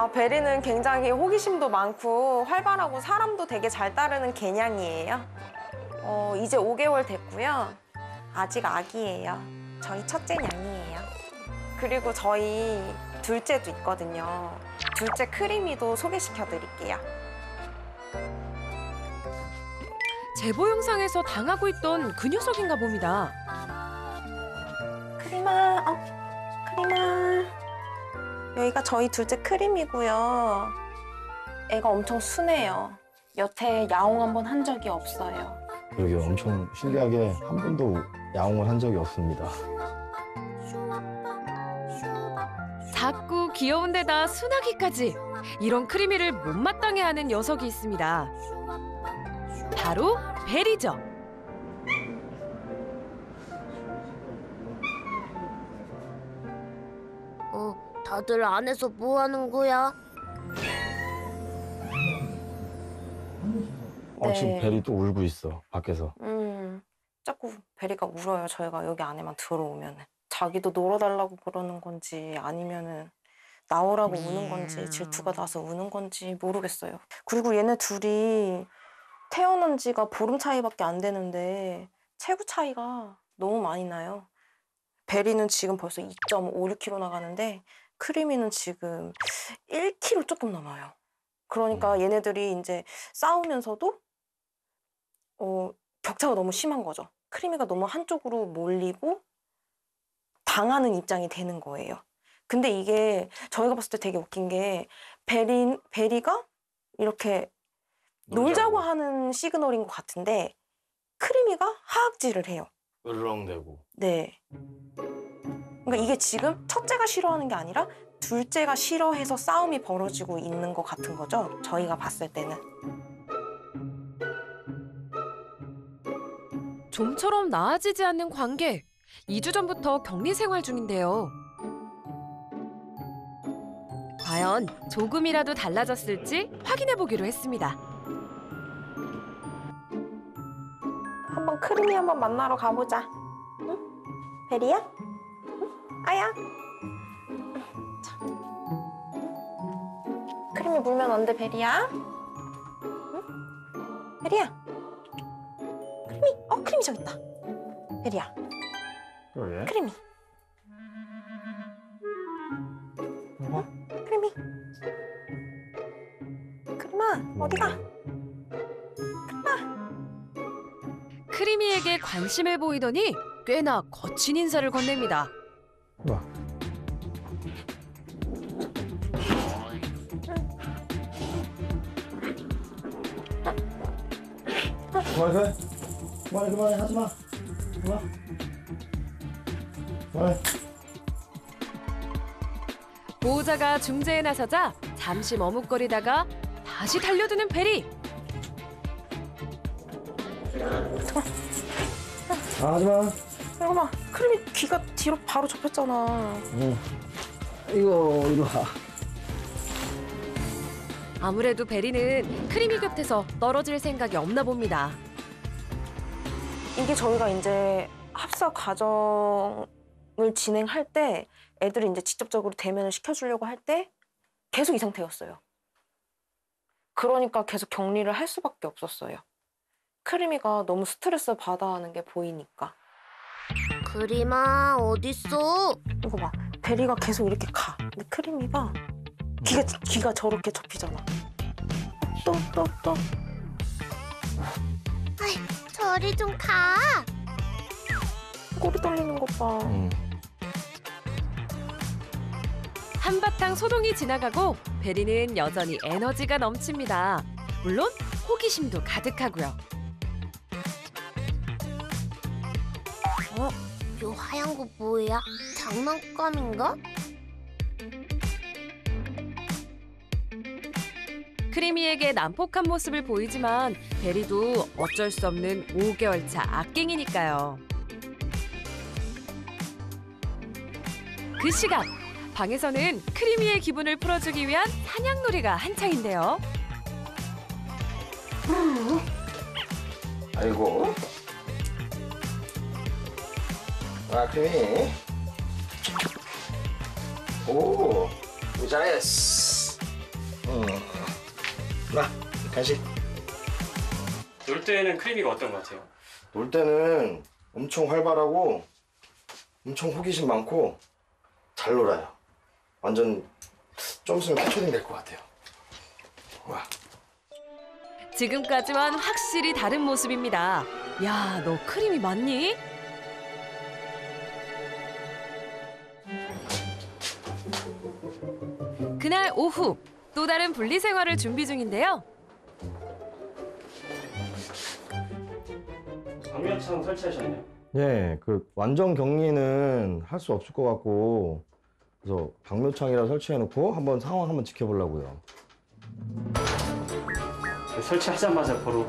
아, 베리는 굉장히 호기심도 많고 활발하고 사람도 되게 잘 따르는 개냥이에요. 이제 5개월 됐고요. 아직 아기예요. 저희 첫째 냥이에요. 그리고 저희 둘째도 있거든요. 둘째 크리미도 소개시켜드릴게요. 제보 영상에서 당하고 있던 그 녀석인가 봅니다. 크림아, 크림아. 여기가 저희 둘째 크림이고요. 애가 엄청 순해요. 여태 야옹 한 번 한 적이 없어요. 그러게요. 엄청 신기하게 한 번도 야옹을 한 적이 없습니다. 작고 귀여운데다 순하기까지. 이런 크리미를 못마땅해 하는 녀석이 있습니다. 바로 베리죠. 다들 안에서 뭐 하는 거야? 네. 지금 베리 또 울고 있어, 밖에서. 자꾸 베리가 울어요, 저희가 여기 안에만 들어오면. 자기도 놀아달라고 그러는 건지 아니면은 나오라고 우는 건지 질투가 나서 우는 건지 모르겠어요. 그리고 얘네 둘이 태어난 지가 보름 차이밖에 안 되는데 체구 차이가 너무 많이 나요. 베리는 지금 벌써 2.56kg 나가는데 크리미는 지금 1kg 조금 넘어요. 그러니까 얘네들이 이제 싸우면서도 격차가 너무 심한 거죠. 크리미가 너무 한쪽으로 몰리고 당하는 입장이 되는 거예요. 근데 이게 저희가 봤을 때 되게 웃긴 게 베리가 이렇게 놀자고 하는 시그널인 것 같은데 크리미가 하악질을 해요. 으르렁대고. 네. 그러니까 이게 지금 첫째가 싫어하는 게 아니라 둘째가 싫어해서 싸움이 벌어지고 있는 것 같은 거죠. 저희가 봤을 때는. 좀처럼 나아지지 않는 관계. 2주 전부터 격리 생활 중인데요. 과연 조금이라도 달라졌을지 확인해보기로 했습니다. 한번 크림이 한번 만나러 가보자. 응? 베리야? 응? 아야? 응. 크림이 물면 안 돼, 베리야? 응? 베리야? 크림이? 크림이 저기 있다. 베리야. 왜? 크림이. 뭐? 응? 크림이. 크림아, 어디가? 크리미에게 관심을 보이더니 꽤나 거친 인사를 건넵니다. 와. 그만해, 그만해, 그만해, 하지 마. 그만. 그만해. 보호자가 중재에 나서자 잠시 머뭇거리다가 다시 달려드는 베리. 아, 하지마. 잠깐만, 크림이 귀가 뒤로 바로 접혔잖아. 이리 와. 아무래도 베리는 크림이 곁에서 떨어질 생각이 없나 봅니다. 이게 저희가 이제 합사 과정을 진행할 때 애들을 이제 직접적으로 대면을 시켜주려고 할 때 계속 이 상태였어요. 그러니까 계속 격리를 할 수밖에 없었어요. 크리미가 너무 스트레스 받아하는 게 보이니까. 크림아, 어딨어? 이거 봐, 베리가 계속 이렇게 가. 근데 크리미가 귀가 저렇게 접히잖아. 또. 아이, 저리 좀 가. 꼬리 떨리는 것 봐. 한바탕 소동이 지나가고 베리는 여전히 에너지가 넘칩니다. 물론 호기심도 가득하고요. 요 하얀 거 뭐야? 장난감인가? 크리미에게 난폭한 모습을 보이지만 베리도 어쩔 수 없는 5개월 차 악갱이니까요. 그 시간, 방에서는 크리미의 기분을 풀어주기 위한 사냥놀이가 한창인데요. 아이고. 아, 크림이. 오, 잘했어. 나 간식. 놀 때는 크리미가 어떤 것 같아요? 놀 때는 엄청 활발하고 엄청 호기심 많고 잘 놀아요. 완전 좀 있으면 캐쳐링 될 것 같아요. 와. 지금까지와는 확실히 다른 모습입니다. 야, 너 크림이 맞니? 그날 오후 또 다른 분리 생활을 준비 중인데요. 방열창 설치하셨네요. 네, 그 완전 격리는 할 수 없을 것 같고 그래서 방열창이라 설치해놓고 한번 상황 한번 지켜보려고요. 설치하자마자 바로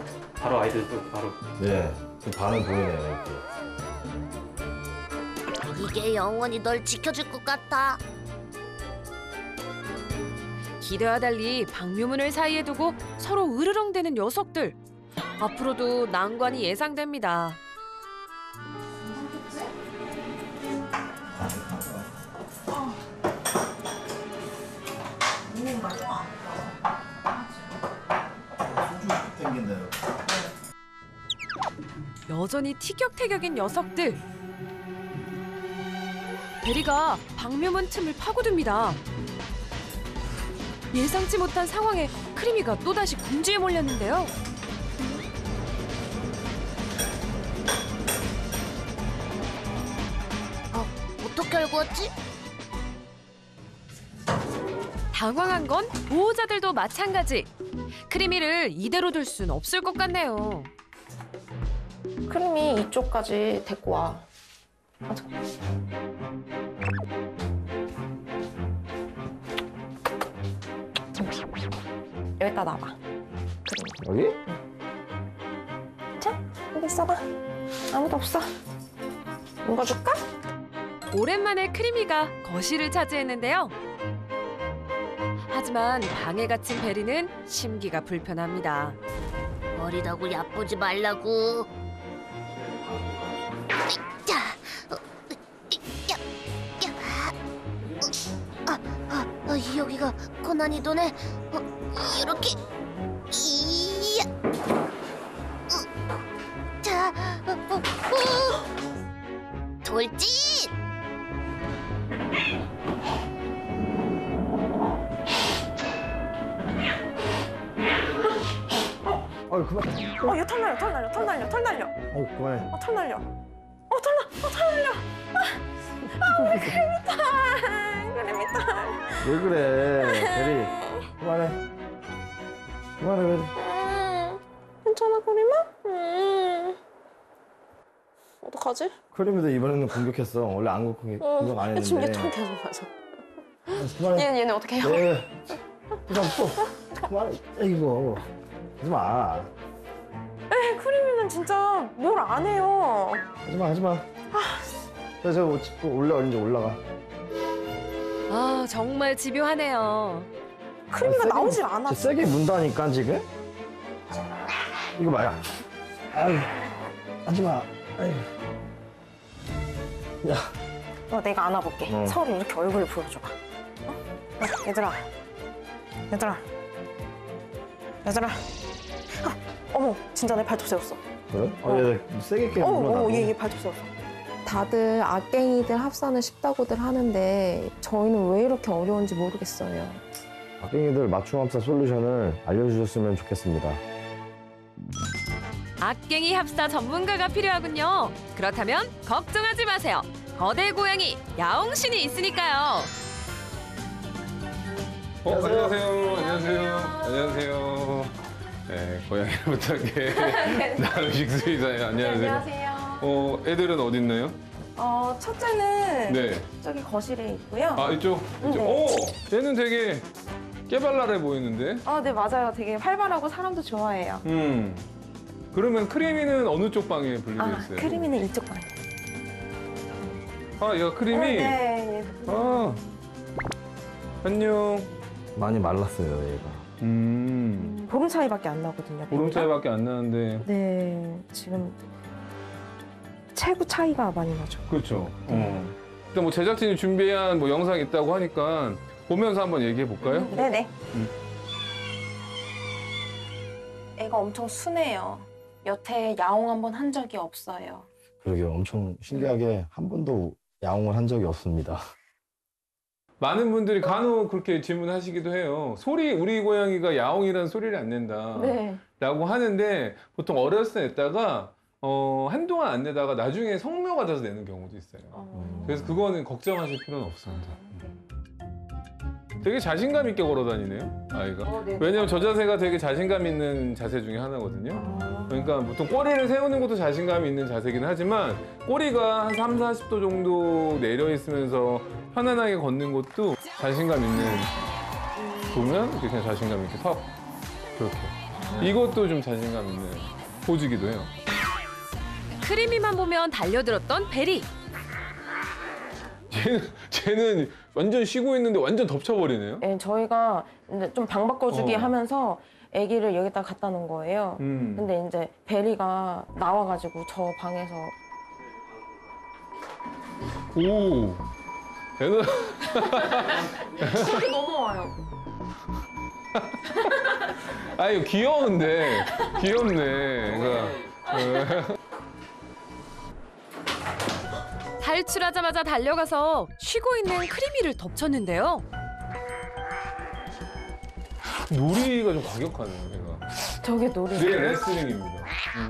아이들도 바로. 네, 반은 보이네요. 이게 영원히 널 지켜줄 것 같아. 기대와 달리 방묘문을 사이에 두고 서로 으르렁대는 녀석들. 앞으로도 난관이 예상됩니다. 여전히 티격태격인 녀석들. 베리가 방묘문 틈을 파고듭니다. 예상치 못한 상황에 크리미가 또다시 궁지에 몰렸는데요. 어떻게 알고 왔지? 당황한 건 보호자들도 마찬가지. 크리미를 이대로 둘 순 없을 것 같네요. 크림이 이쪽까지 데리고 와. 가자. 여기다 놔봐. 여기? 응. 자, 여기 있어봐. 아무도 없어. 먹어줄까? 오랜만에 크리미가 거실을 차지했는데요. 하지만 방에 갇힌 베리는 심기가 불편합니다. 어리다고 얕보지 말라고. 여기가 고난이 도네. 이렇게. 자, 돌진. 그만. 얘 털 날려. 그만해. 털 날려. 우리 크림이 털. 왜 그래, 베리. 그만해, 베리. 괜찮아, 크림아? 어떡하지? 크림이도 이번에는 공격했어. 원래 안 공격 안 했는데. 중계통 계속 맞아. 그만해. 얘네 어떻게 해요? 그만해. 이거. 하지마. 에이, 크림이는 진짜 뭘 안 해요. 하지마. 그래서 이제 올라가. 아, 정말 집요하네요. 크림이가 나오질 않아. 세게 문다니까, 지금? 이거 봐요. 하지마. 야. 내가 안아볼게. 서로 이렇게 얼굴을 보여줘봐. 얘들아. 어머, 진짜 내 발톱 세웠어. 그래? 얘 세게 깨물어. 얘 발톱 세웠어. 다들 악갱이들 합산을 쉽다고들 하는데 저희는 왜 이렇게 어려운지 모르겠어요. 악갱이들 맞춤 합산 솔루션을 알려주셨으면 좋겠습니다. 악갱이 합사 전문가가 필요하군요. 그렇다면 걱정하지 마세요. 거대 고양이 야옹신이 있으니까요. 안녕하세요. 네, 고양이를 부탁해. 나음식 수의사예요. 안녕하세요. 애들은 어디 있나요? 첫째는 저기 거실에 있고요. 이쪽. 얘는 되게 깨발랄해 보이는데? 네, 맞아요. 되게 활발하고 사람도 좋아해요. 그러면 크리미는 어느 쪽 방에 분리돼 있어요? 크리미는 이쪽 방에. 얘가 크리미? 네. 안녕. 많이 말랐어요, 얘가. 보름 차이밖에 안 나거든요. 보름 차이밖에 안 나는데. 네, 지금. 체구 차이가 많이 나죠. 그렇죠. 일단 제작진이 준비한 영상이 있다고 하니까 보면서 한번 얘기해 볼까요? 네네. 애가 엄청 순해요. 여태 야옹 한 번 한 적이 없어요. 그러게요. 엄청 신기하게 한 번도 야옹을 한 적이 없습니다. 많은 분들이 간혹 그렇게 질문하시기도 해요. 우리 고양이가 야옹이라는 소리를 안 낸다. 네. 라고 하는데 보통 어렸을 때 냈다가 한동안 안 내다가 나중에 성묘가 돼서 내는 경우도 있어요. 그래서 그거는 걱정하실 필요는 없습니다. 되게 자신감 있게 걸어다니네요, 아이가. 네. 왜냐면 저 자세가 되게 자신감 있는 자세 중에 하나거든요. 그러니까 보통 꼬리를 세우는 것도 자신감 있는 자세긴 하지만 꼬리가 한 3, 40도 정도 내려 있으면서 편안하게 걷는 것도 자신감 있는, 보면 이렇게 그냥 자신감 있게 턱 그렇게. 이것도 좀 자신감 있는 포즈기도 해요. 크리미만 보면 달려들었던 베리. 쟤는 완전 쉬고 있는데 완전 덮쳐버리네요. 네, 저희가 이제 좀 방 바꿔주기 하면서 아기를 여기다 갖다 놓은 거예요. 근데 이제 베리가 나와가지고 저 방에서 오, 얘는 속이 넘어와요. 아니 귀여운데 귀엽네. 그러니까. 탈출하자마자 달려가서 쉬고 있는 크리미를 덮쳤는데요. 놀이가 좀 과격하네요, 얘가. 저게 놀이예요? 네, 레슬링입니다.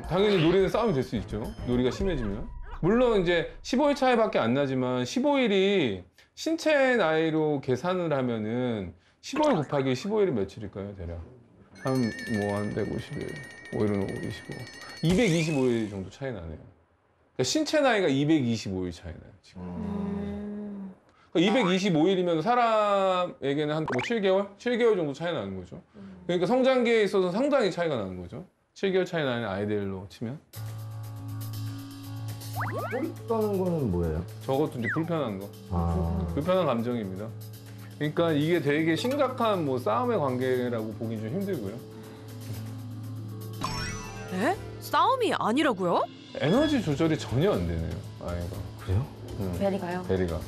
당연히 놀이는 싸움이 될 수 있죠, 놀이가 심해지면. 물론 이제 15일 차이밖에 안 나지만 15일이 신체의 나이로 계산을 하면은 15일 곱하기 15일이 며칠일까요, 대략? 한 150일, 5일은 525, 225일 정도 차이 나네요. 신체 나이가 225일 차이 나요, 지금. 그러니까 225일이면 사람에게는 한 7개월? 7개월 정도 차이 나는 거죠. 그러니까 성장기에 있어서 상당히 차이가 나는 거죠. 7개월 차이 나는 아이들로 치면. 꼬리 떠는 거는 뭐예요? 저것도 이제 불편한 거. 불편한 감정입니다. 그러니까 이게 되게 심각한 싸움의 관계라고 보기 좀 힘들고요. 에? 싸움이 아니라고요? 에너지 조절이 전혀 안 되네요, 아이가. 그래요? 베리가요? 베리가.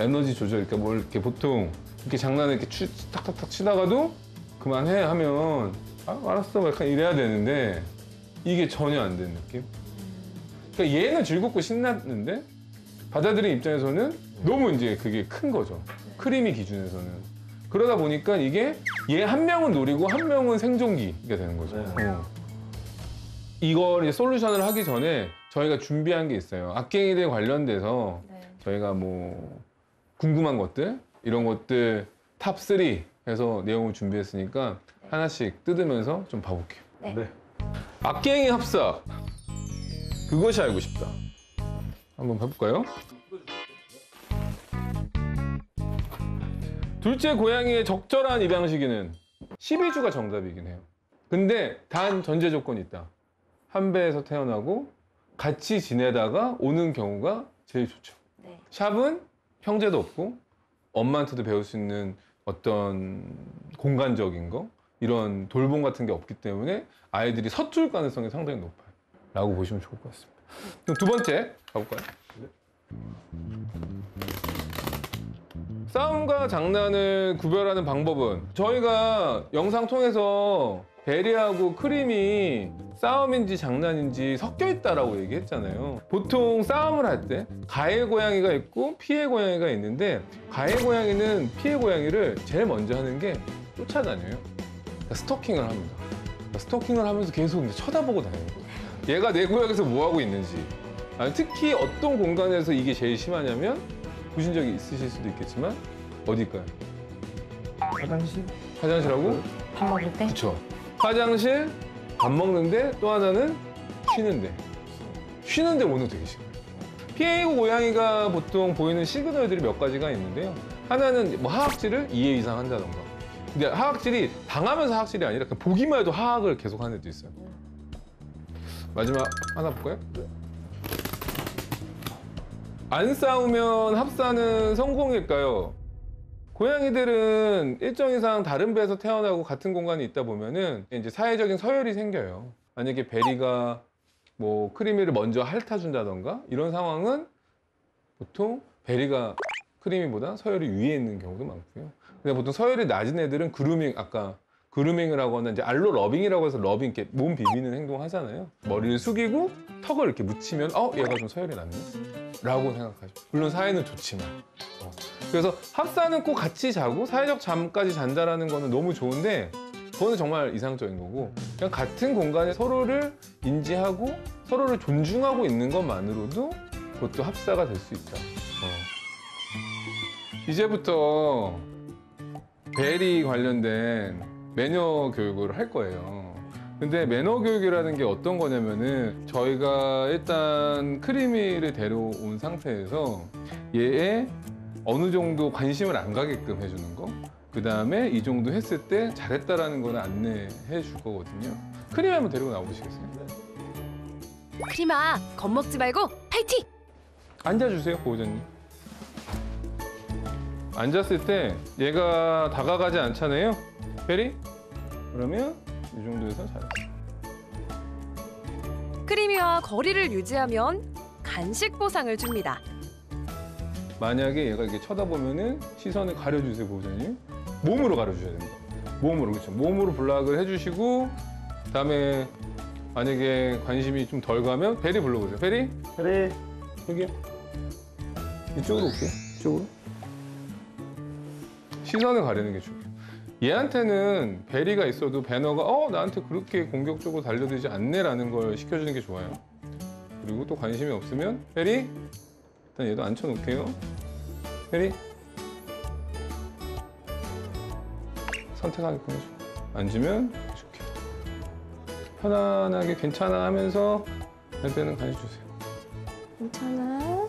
에너지 조절, 그러니까 뭘 이렇게 보통 이렇게 장난을 이렇게 탁탁탁 치다가도 그만해 하면 아, 알았어, 약간 이래야 되는데 이게 전혀 안 되는 느낌? 그러니까 얘는 즐겁고 신났는데 받아들인 입장에서는 너무 이제 그게 큰 거죠, 크림이 기준에서는. 그러다 보니까 이게 얘 한 명은 노리고 한 명은 생존기가 되는 거죠. 네. 이걸 솔루션을 하기 전에 저희가 준비한 게 있어요. 악갱이들 관련돼서 저희가 궁금한 것들, 이런 것들 탑 3 해서 내용을 준비했으니까 하나씩 뜯으면서 좀 봐볼게요. 네. 악갱이 합사, 그것이 알고 싶다. 한번 봐볼까요? 둘째 고양이의 적절한 입양 시기는 12주가 정답이긴 해요. 근데 단 전제 조건이 있다. 한 배에서 태어나고 같이 지내다가 오는 경우가 제일 좋죠. 네. 샵은 형제도 없고 엄마한테도 배울 수 있는 어떤 공간적인 거, 이런 돌봄 같은 게 없기 때문에 아이들이 서툴 가능성이 상당히 높아요. 라고 보시면 좋을 것 같습니다. 그럼 두 번째 가볼까요? 네. 싸움과 장난을 구별하는 방법은, 저희가 영상 통해서 베리하고 크림이 싸움인지 장난인지 섞여 있다라고 얘기했잖아요. 보통 싸움을 할 때 가해 고양이가 있고 피해 고양이가 있는데, 가해 고양이는 피해 고양이를 제일 먼저 하는 게 쫓아다녀요. 스토킹을 합니다. 스토킹을 하면서 계속 이제 쳐다보고 다녀요. 얘가 내 고향에서 뭐 하고 있는지. 특히 어떤 공간에서 이게 제일 심하냐면, 보신 적이 있으실 수도 있겠지만 어딜까요? 화장실? 화장실하고? 밥 먹을 때? 그쵸. 화장실, 밥 먹는데, 또 하나는 쉬는데. 쉬는데 오는 거 되게 싫어요. 피해 고양이가 보통 보이는 시그널들이 몇 가지가 있는데요. 하나는 하악질을 2회 이상 한다던가. 근데 하악질이 당하면서 하악질이 아니라 그냥 보기만 해도 하악을 계속 하는 애도 있어요. 마지막 하나 볼까요? 안 싸우면 합사는 성공일까요? 고양이들은 일정 이상 다른 배에서 태어나고 같은 공간에 있다 보면은 이제 사회적인 서열이 생겨요. 만약에 베리가 크리미를 먼저 핥아준다던가 이런 상황은 보통 베리가 크리미보다 서열이 위에 있는 경우도 많고요. 근데 보통 서열이 낮은 애들은 그루밍, 아까 그루밍을 하거나 이제 알로 러빙이라고 해서 러빙 이렇게 몸 비비는 행동 하잖아요. 머리를 숙이고 턱을 이렇게 묻히면 얘가 좀 서열이 낮네? 라고 생각하죠. 물론 사이는 좋지만. 그래서 합사는 꼭 같이 자고 사회적 잠까지 잔다라는 거는 너무 좋은데 그거는 정말 이상적인 거고 그냥 같은 공간에 서로를 인지하고 서로를 존중하고 있는 것만으로도 그것도 합사가 될 수 있다. 이제부터 베리 관련된 매너 교육을 할 거예요. 근데 매너 교육이라는 게 어떤 거냐면은 저희가 일단 크리미를 데려온 상태에서 얘의 어느 정도 관심을 안 가게끔 해주는 거, 그 다음에 이 정도 했을 때 잘했다라는 거는 안내해 줄 거거든요. 크림 한번 데리고 나오시겠어요? 크림아, 겁먹지 말고 파이팅! 앉아주세요, 보호자님. 앉았을 때 얘가 다가가지 않잖아요. 베리? 그러면 이 정도에서 잘했어. 크리미와 거리를 유지하면 간식 보상을 줍니다. 만약에 얘가 이렇게 쳐다보면은 시선을 가려주세요, 보호자님. 몸으로 가려주셔야 됩니다. 몸으로, 그렇죠. 몸으로 블락을 해주시고, 그다음에 만약에 관심이 좀 덜 가면 베리 불러보세요. 베리? 베리. 여기요. 이쪽으로 올게요. 이쪽으로. 시선을 가리는 게 중요해요. 얘한테는 베리가 있어도 배너가 나한테 그렇게 공격적으로 달려들지 않네라는 걸 시켜주는 게 좋아요. 그리고 또 관심이 없으면 베리? 일단 얘도 앉혀놓을게요. 베리? 선택하겠군요. 앉으면 좋게. 편안하게 괜찮아 하면서 할 때는 간식 주세요. 괜찮아.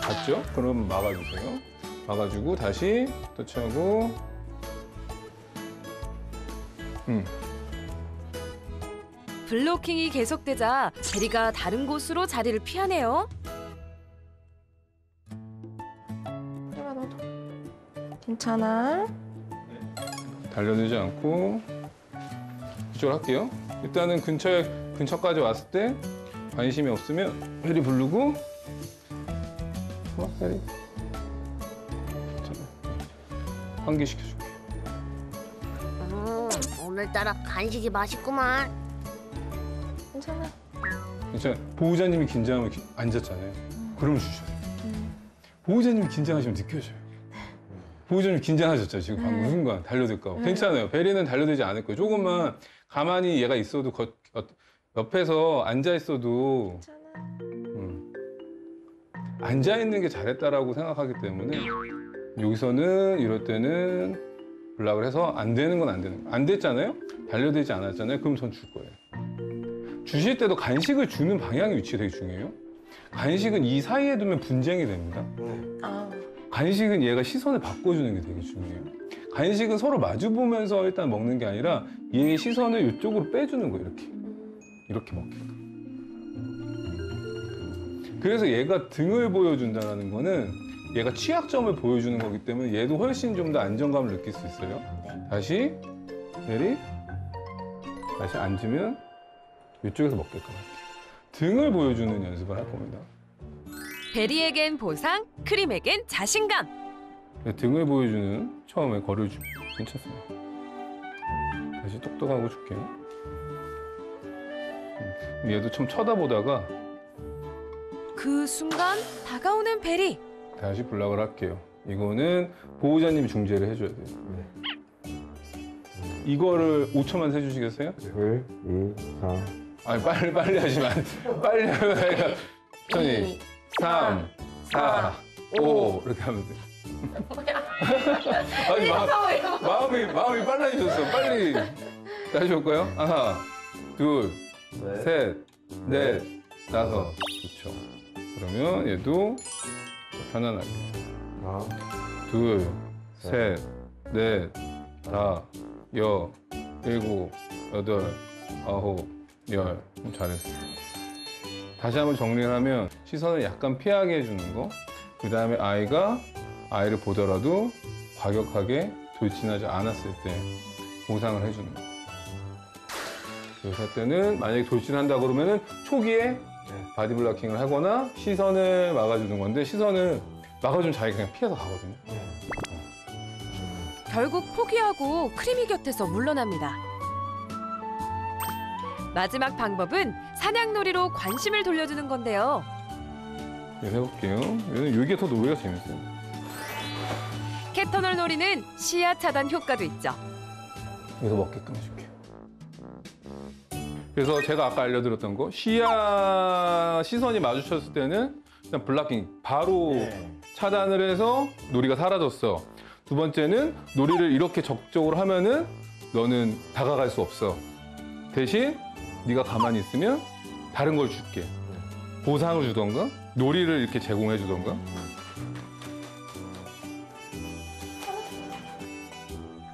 봤죠? 그럼 막아주세요. 막아주고 다시 터치하고. 블로킹이 계속되자 베리가 다른 곳으로 자리를 피하네요. 괜찮아. 달려들지 않고 이쪽으로 할게요. 일단은 근처까지 왔을 때 관심이 없으면 베리 부르고 베리 환기시켜줄게. 오늘따라 간식이 맛있구만. 괜찮아. 괜찮아. 보호자님이 긴장하면 앉았잖아요. 그러면 주셔야 돼요. 보호자님이 긴장하시면 느껴져요. 보호자님 긴장하셨죠? 지금 방금 순간 달려들까 봐. 괜찮아요. 베리는 달려들지 않을 거예요. 조금만 가만히 얘가 있어도 옆에서 앉아 있어도 앉아 있는 게 잘했다라고 생각하기 때문에 여기서는 이럴 때는 블락을 해서 안 되는 건 안 되는 거예요. 안 됐잖아요? 달려들지 않았잖아요? 그럼 전 줄 거예요. 주실 때도 간식을 주는 방향의 위치 되게 중요해요. 간식은 이 사이에 두면 분쟁이 됩니다. 간식은 얘가 시선을 바꿔주는 게 되게 중요해요. 간식은 서로 마주보면서 일단 먹는 게 아니라 얘의 시선을 이쪽으로 빼주는 거예요. 이렇게 먹게끔. 그래서 얘가 등을 보여준다는 거는 얘가 취약점을 보여주는 거기 때문에 얘도 훨씬 좀 더 안정감을 느낄 수 있어요. 다시 베리 다시 앉으면 이쪽에서 먹게끔 할게요. 등을 보여주는 연습을 할 겁니다. 베리에겐 보상, 크림에겐 자신감. 등을 보여주는 처음에 거리를 줍니다. 괜찮습니다. 다시 똑똑하고 줄게요. 얘도 좀 쳐다보다가 그 순간 다가오는 베리. 다시 블락을 할게요. 이거는 보호자님이 중재를 해줘야 돼요. 이거를 5초만 세주시겠어요? 1, 2, 4. 아니 빨리 하시면 안 돼요. 빨리 하면 돼요. 천천히. 3, 4, 5 이렇게 하면 돼. 아니, 마음이 빨라지셨어. 빨리 다시 올까요? 하나, 둘, 셋, 넷, 다섯. 그렇죠. 그러면 얘도 편안하게. 하나, 둘, 셋, 넷, 다, 여, 일곱, 여덟, 아홉, 열. 잘했어. 다시 한번 정리를 하면 시선을 약간 피하게 해주는 거, 그 다음에 아이를 보더라도 과격하게 돌진하지 않았을 때 보상을 해주는 거. 그래서 할 때는 만약에 돌진한다 그러면은 초기에 바디 블락킹을 하거나 시선을 막아주는 건데 시선을 막아주면 자기가 그냥 피해서 가거든요. 결국 포기하고 크리미 곁에서 물러납니다. 마지막 방법은 사냥놀이로 관심을 돌려주는 건데요. 해볼게요. 여기가 더 놀이가 재밌어요. 캣터널 놀이는 시야 차단 효과도 있죠. 여기서 먹게끔 해줄게요. 그래서 제가 아까 알려드렸던 거, 시야 시선이 마주쳤을 때는 일단 블락킹, 바로 차단을 해서 놀이가 사라졌어. 두 번째는 놀이를 이렇게 적극적으로 하면은 너는 다가갈 수 없어. 대신 네가 가만히 있으면 다른 걸 줄게. 보상을 주던가, 놀이를 이렇게 제공해 주던가.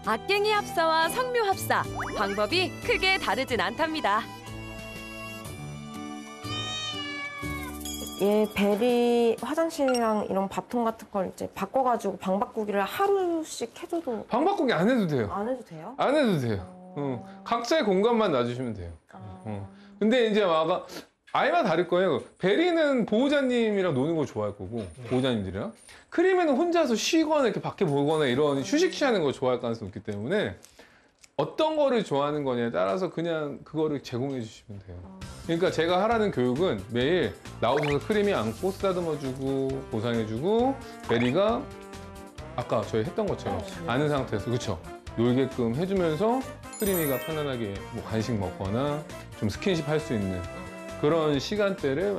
악갱이 합사와 성묘 합사, 방법이 크게 다르진 않답니다. 얘 베리 화장실이랑 이런 바통 같은 걸 이제 바꿔가지고 방바꾸기를 하루씩 해줘도. 방바꾸기 안 해도 돼요. 안 해도 돼요? 안 해도 돼요. 각자의 공간만 놔주시면 돼요. 근데 이제 아까 아이만 다를 거예요. 베리는 보호자님이랑 노는 걸 좋아할 거고, 보호자님들이랑. 크림에는 혼자서 쉬거나 이렇게 밖에 보거나 이런 휴식 취하는 걸 좋아할 가능성이 있기 때문에 어떤 거를 좋아하는 거냐에 따라서 그냥 그거를 제공해 주시면 돼요. 그러니까 제가 하라는 교육은 매일 나오셔서 크림이 안고 쓰다듬어 주고 보상해 주고, 베리가 아까 저희 했던 것처럼 아는 상태에서 그쵸? 놀게끔 해주면서 크림이가 편안하게 뭐 간식 먹거나 좀 스킨십 할 수 있는 그런 시간대를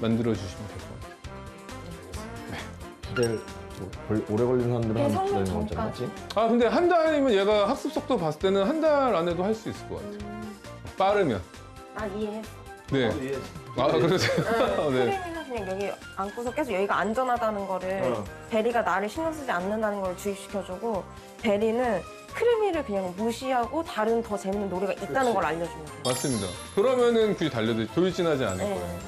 만들어 주시면 될 것 같아요. 근데 오래 걸리는 사람들은 한 달 정도 걸리지? 아 근데 한 달이면 얘가 학습 속도 봤을 때는 한 달 안에도 할 수 있을 것 같아요. 빠르면. 아 이해해. 네. 아 그러세요? 크림이는 그냥 여기 안고서 계속 여기가 안전하다는 거를 베리가 나를 신경 쓰지 않는다는 걸 주입시켜주고, 베리는 크리미를 그냥 무시하고 다른 더 재밌는 놀이가 있다는 걸 알려줍니다. 맞습니다. 그러면은 굳이 돌진하지 않을 거예요.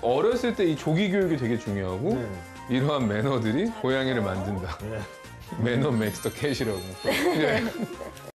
어렸을 때 이 조기 교육이 되게 중요하고 이러한 매너들이 고양이를 만든다. 매너 맥스터 캣이라고.